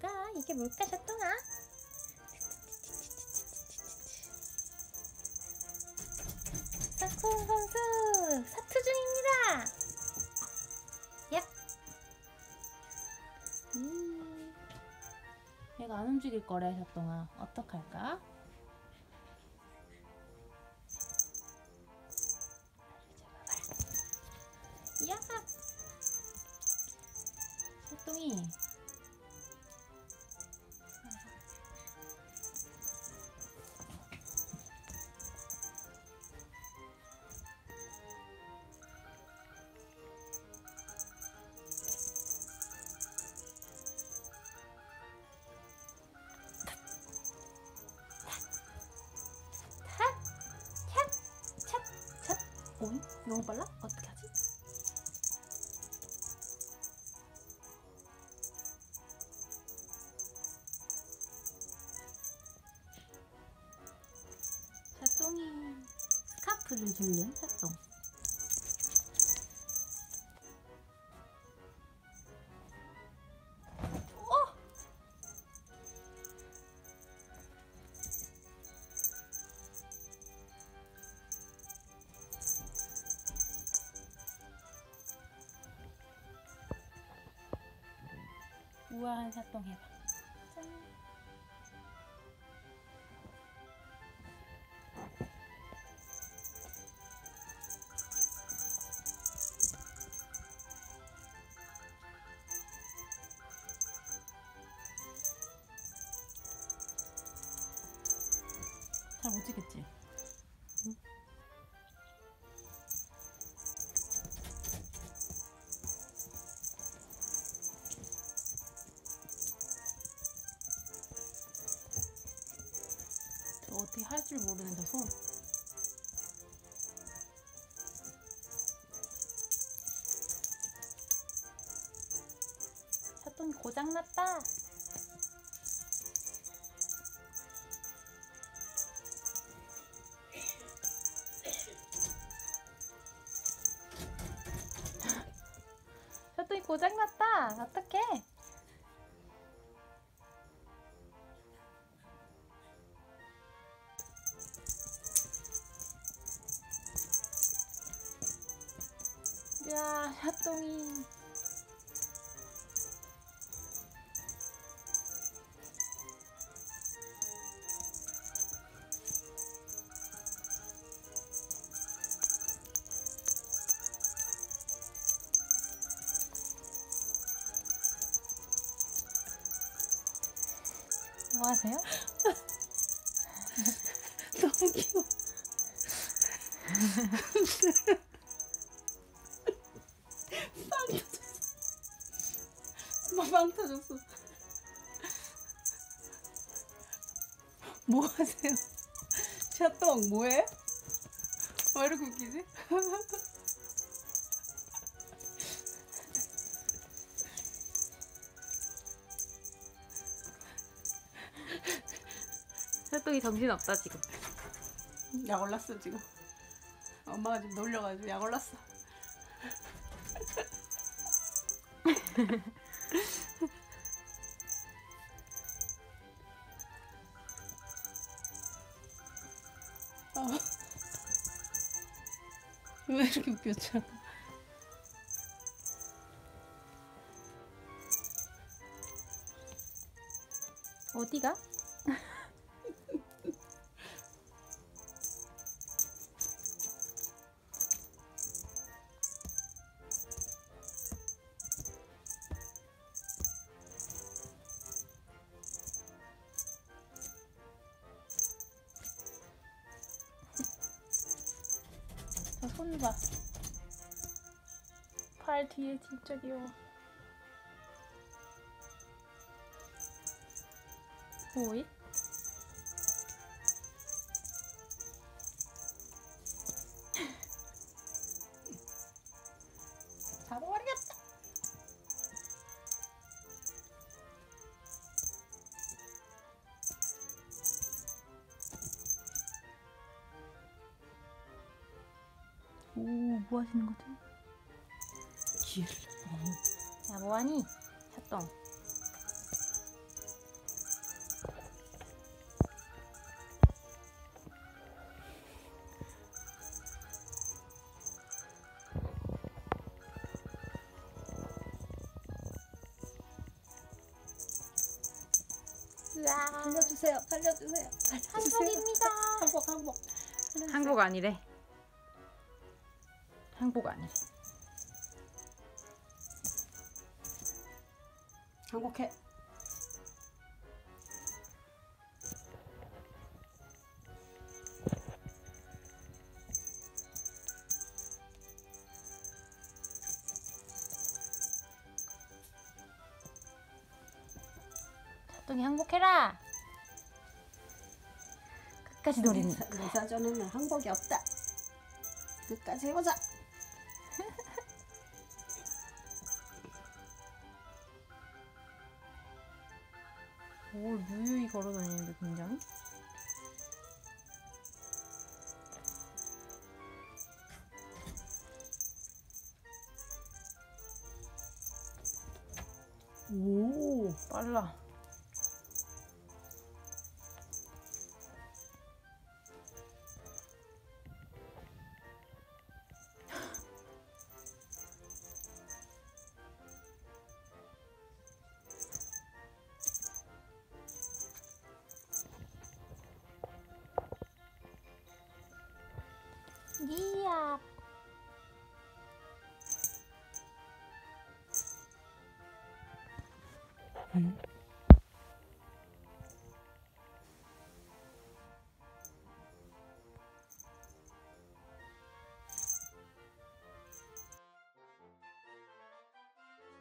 뭘까? 이게 뭘까, 샤똥아? 샤똥 선수 사투 중입니다. 얍. 얘가 안 움직일 거래, 샤똥아. 어떡할까? 야! 샤똥이 오잉? 너무 빨라? 어떻게 하지? 샤똥이 스카프를 줄는 샤똥. 어! 우아한 샤똥 해봐. 짠. 잘 못 찍겠지? 응? 저 어떻게 할 줄 모르는 저 손. 샤똥이 고장났다. 샤똥이 고장났다. 어떡해? 야, 샤똥이. 뭐 하세요? 너무 귀여워. 빵 터졌어. 엄마 빵 터졌어. 뭐 하세요? 샤똥 뭐해? 왜 이렇게 웃기지? 샤똥이 정신없다 지금. 약 올랐어 지금. 엄마가 지금 놀려가지고 약 올랐어. 왜 이렇게 웃겼죠? 어디가? 저 손 봐. 팔 뒤에 진짜 귀여워. 뭐이? 잡아버리겠다. 오, 뭐 하시는 거죠? 귀를. 야, 뭐 하니? 샤똥. 살려주세요. 살려주세요. 한복입니다. 한복. 살려주세요. 한복 아니래. 한복 아니래. 한국해. 똥이 항복해라. 끝까지 노린다. 사전에는 항복이 없다. 끝까지 해보자. 오, 유유히 걸어다니는데 굉장히. 오, 빨라. 이야.